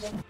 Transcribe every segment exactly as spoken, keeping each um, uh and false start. problem.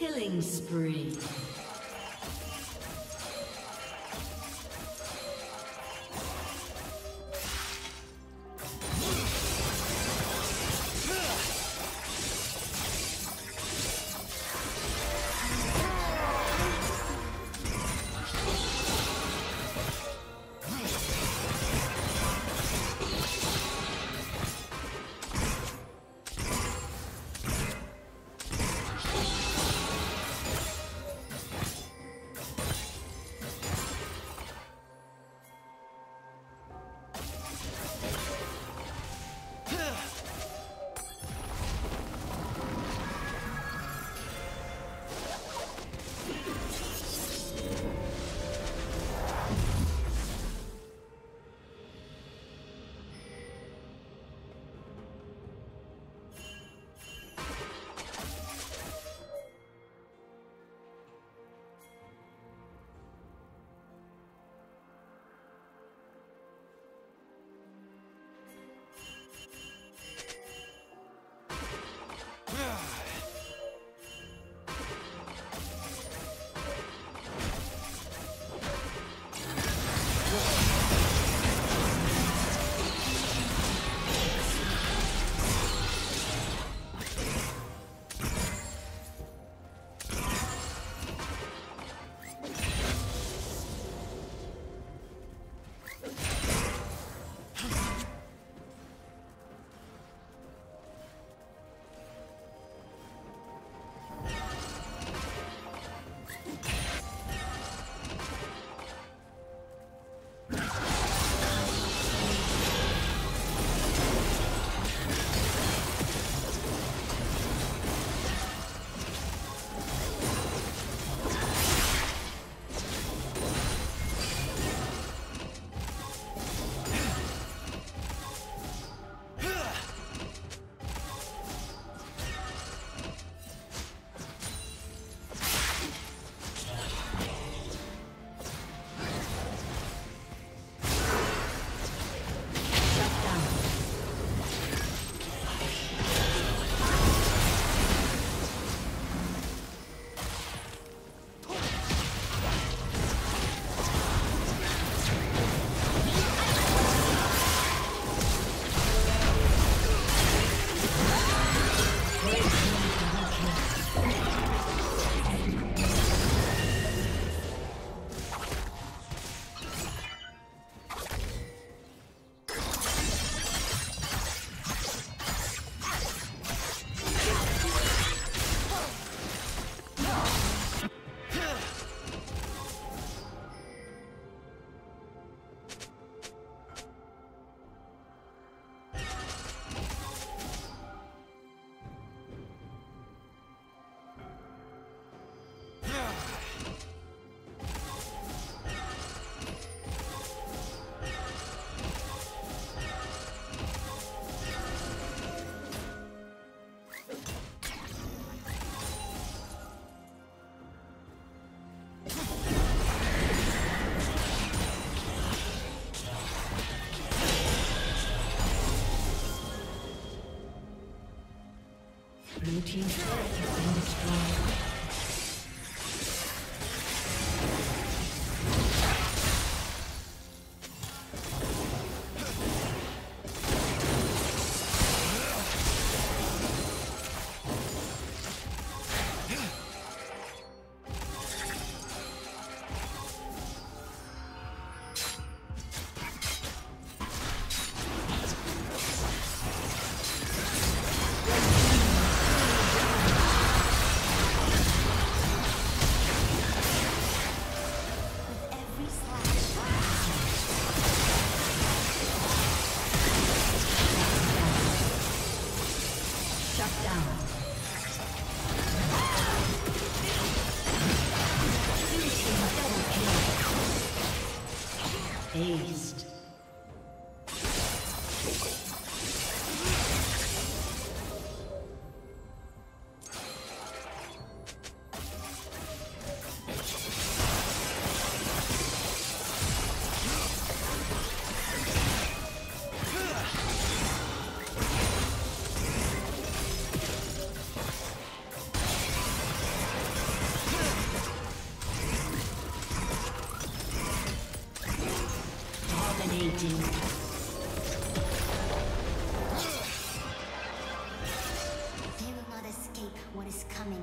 Killing spree. Blue team's turret has been destroyed. They will not escape what is coming.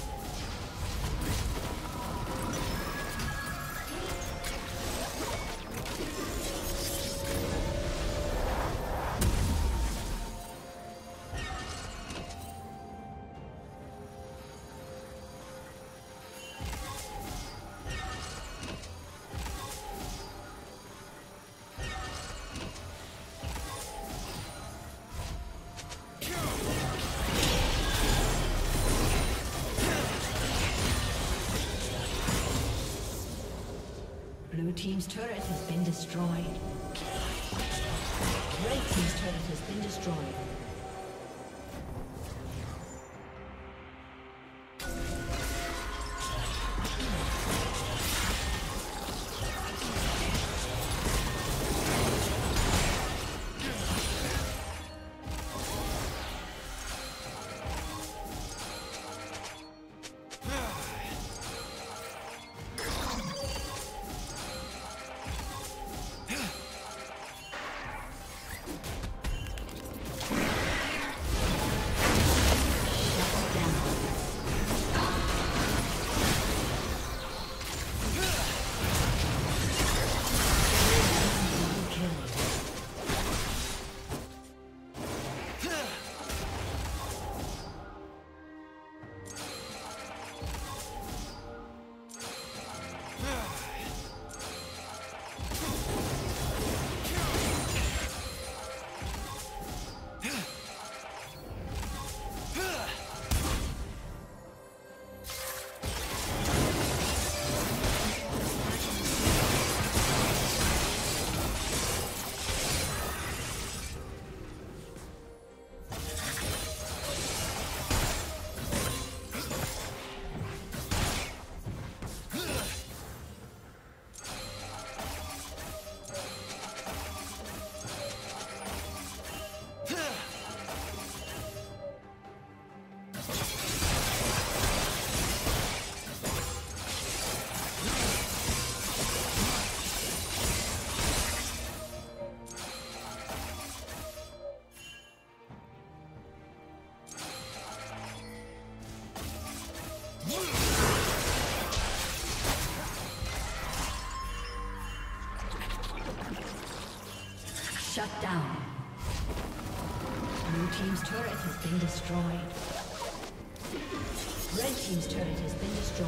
Blue team's turret has been destroyed. Red team's turret has been destroyed. Shut down. Blue team's turret has been destroyed. Red team's turret has been destroyed.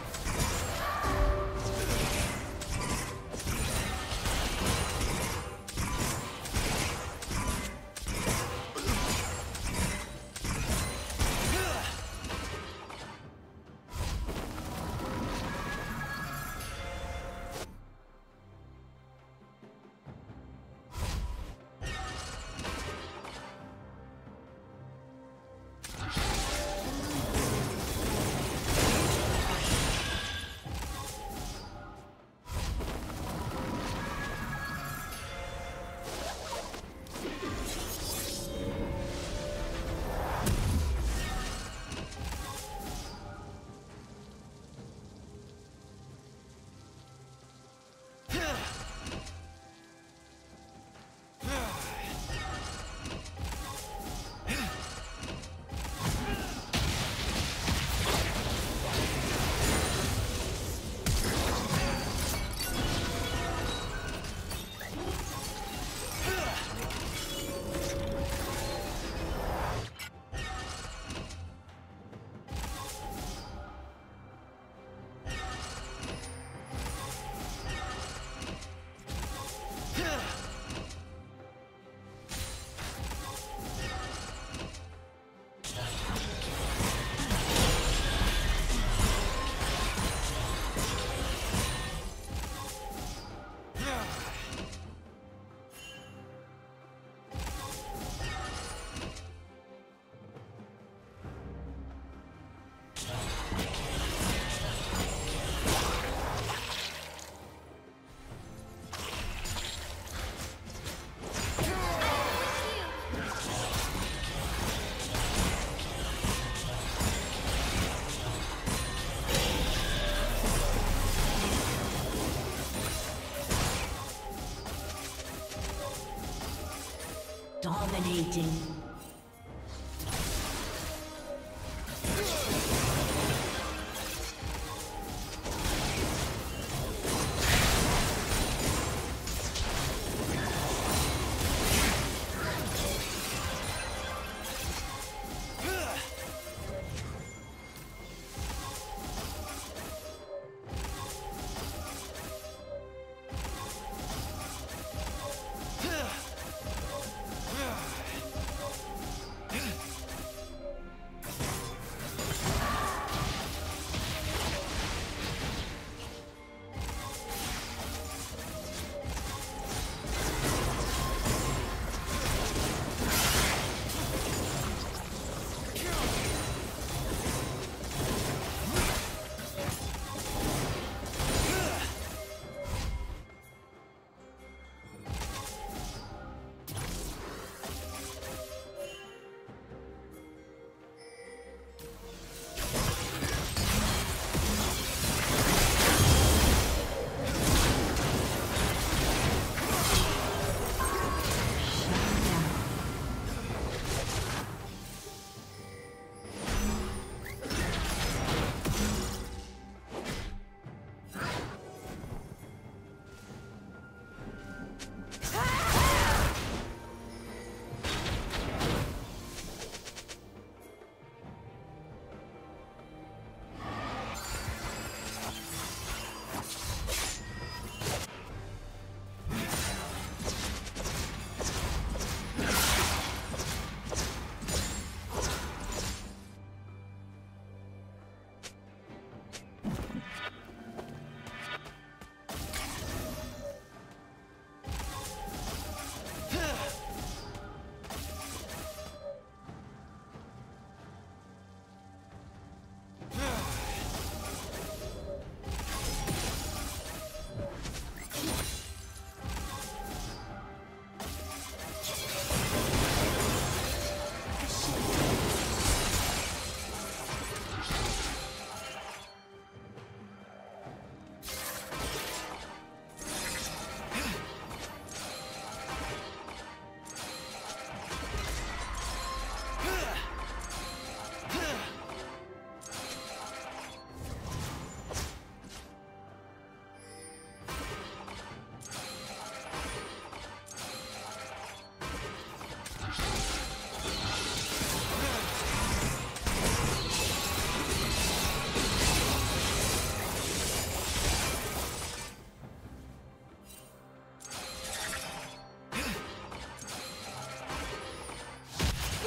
Dominating.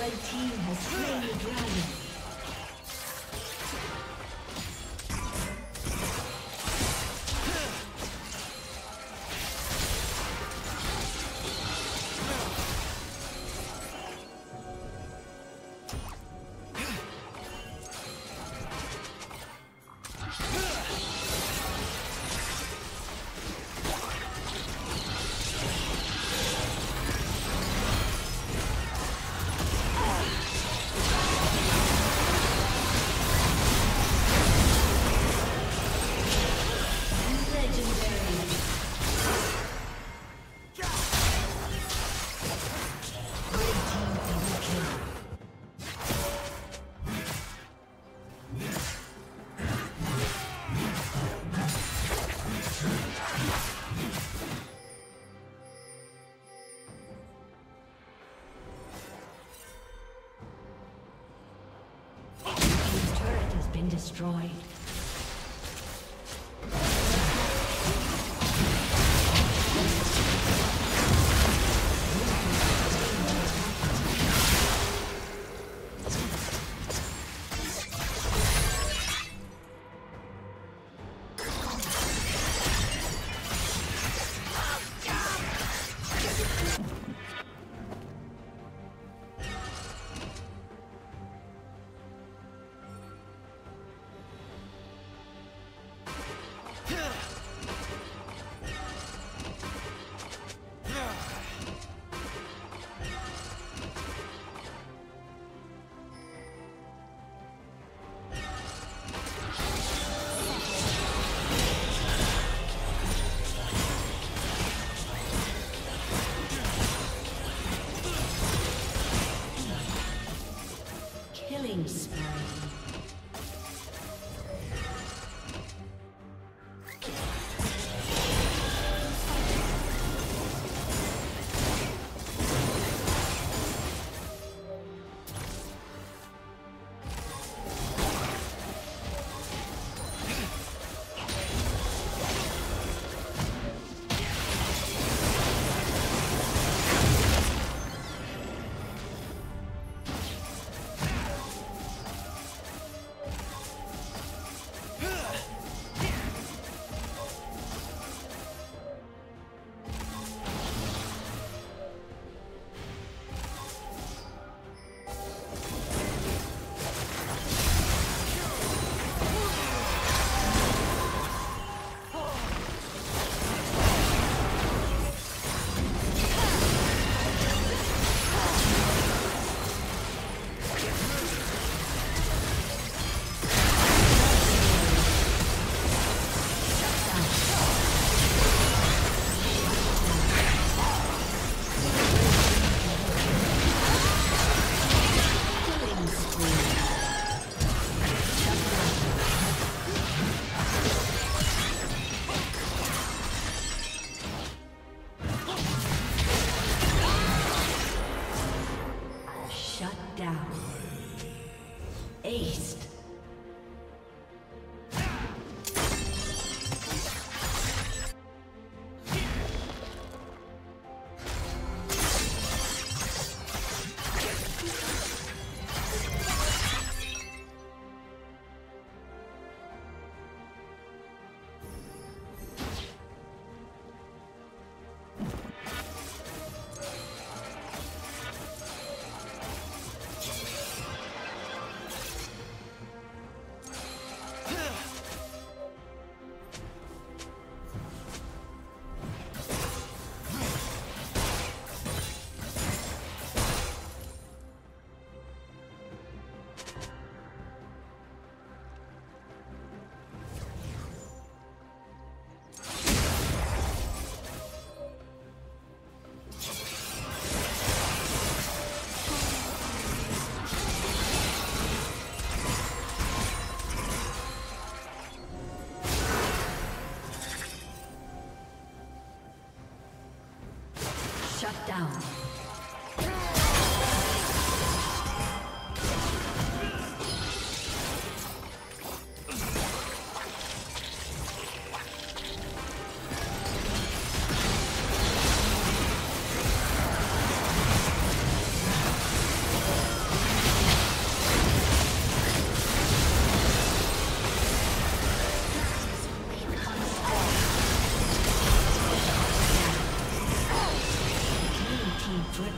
The team has slain the dragon. Destroyed. down. Aced. Shut down.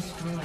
Destroyed.